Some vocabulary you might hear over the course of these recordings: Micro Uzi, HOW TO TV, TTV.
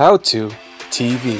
How to TV.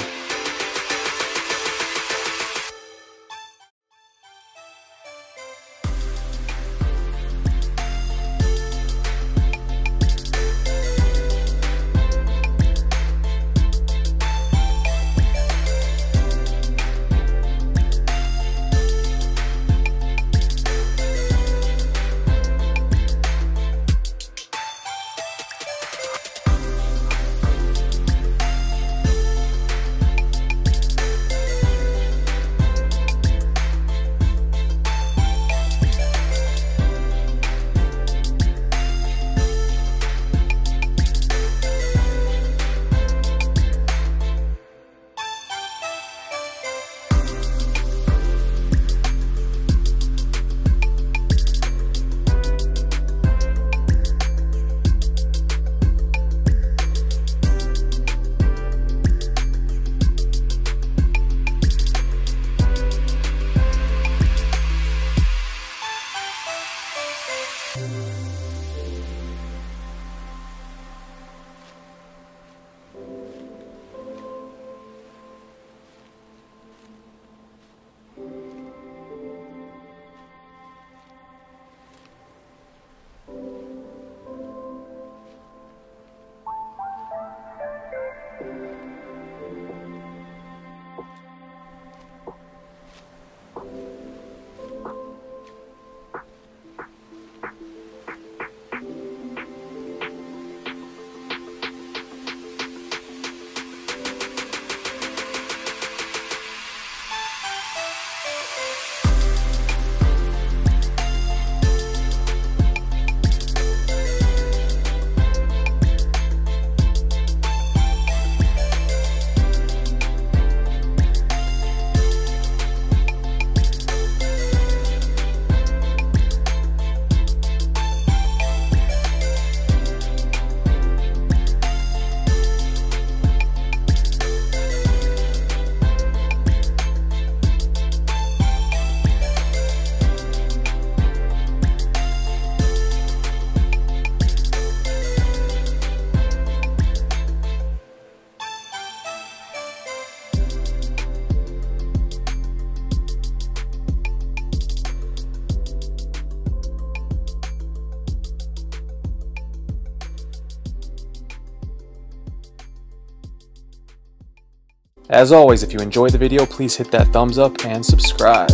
As always, if you enjoyed the video, please hit that thumbs up and subscribe.